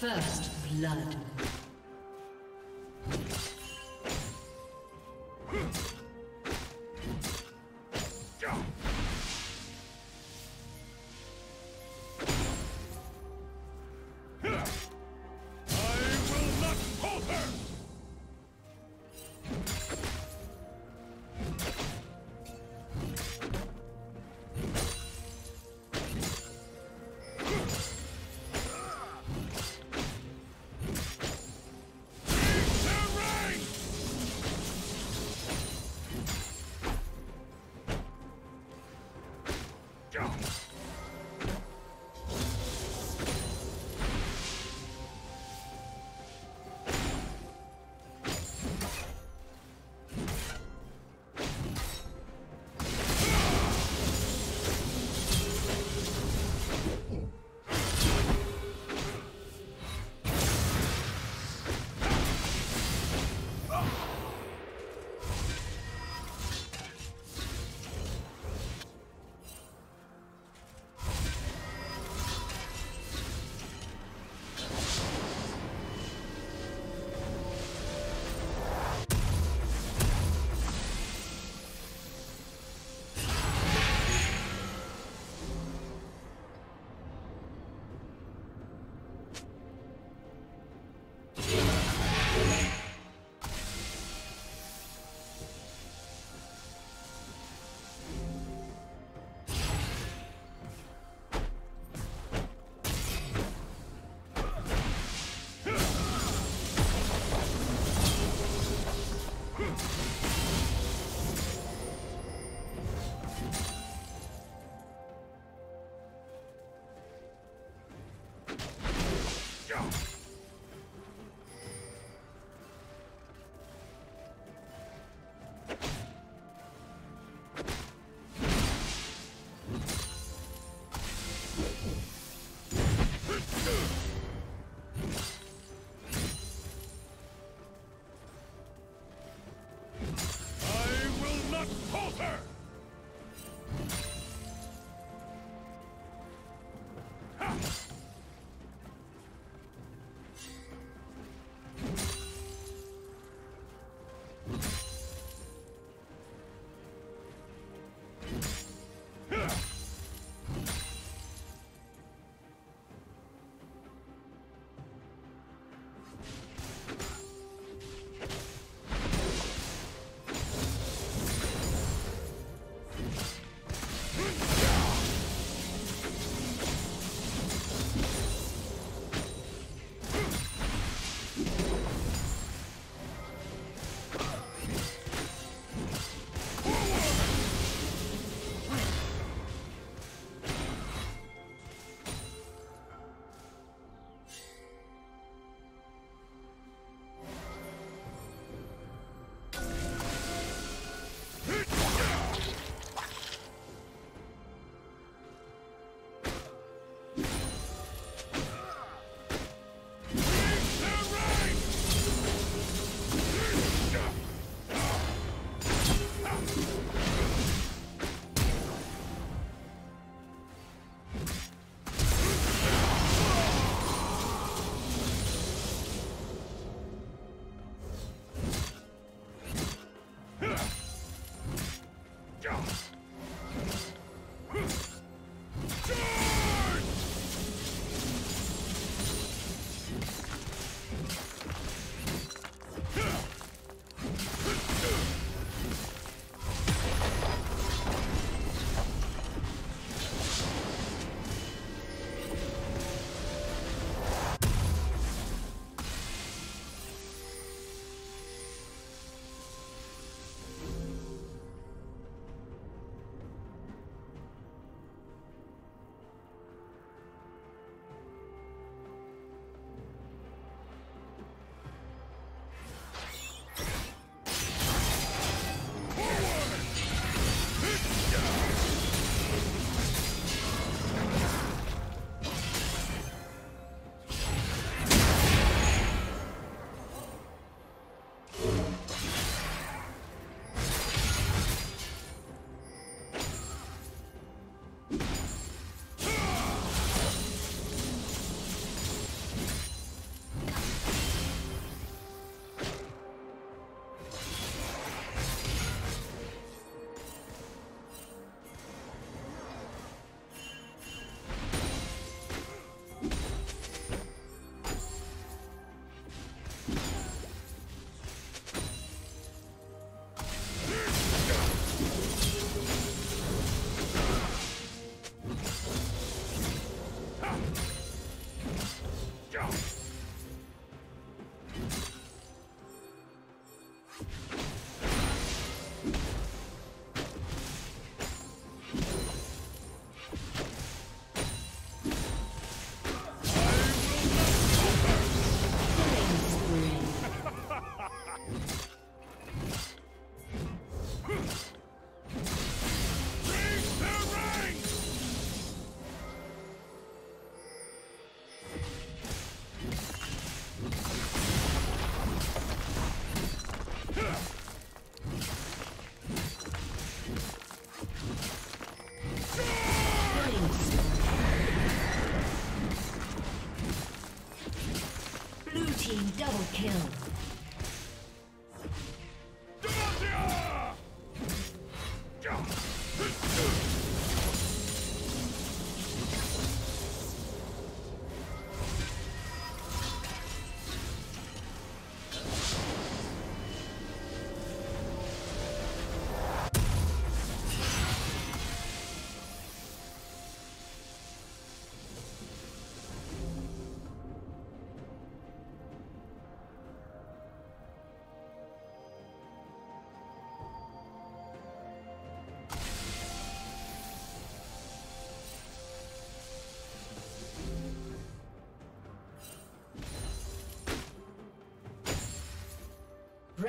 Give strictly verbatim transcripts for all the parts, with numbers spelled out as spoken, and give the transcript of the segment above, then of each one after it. First blood.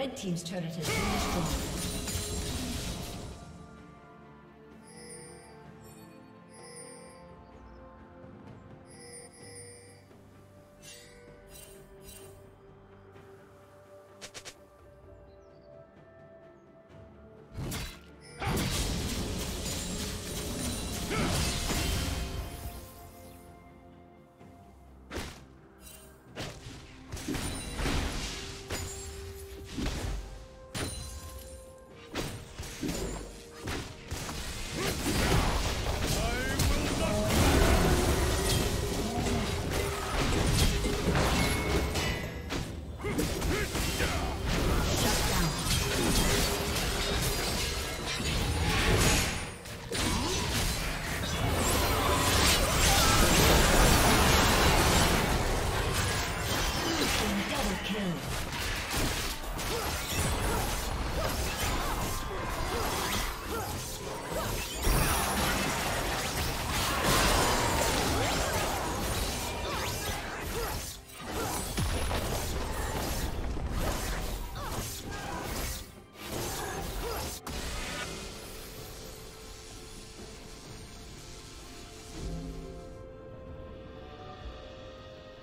Red team's turret has been destroyed.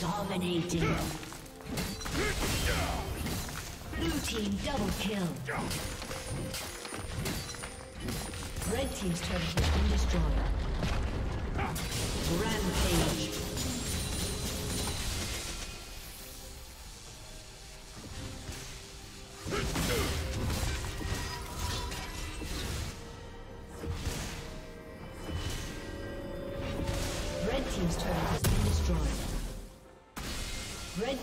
Dominating. Blue team double kill. Red team's turret has been destroyed. Rampage. Red team's turret has been destroyed. Red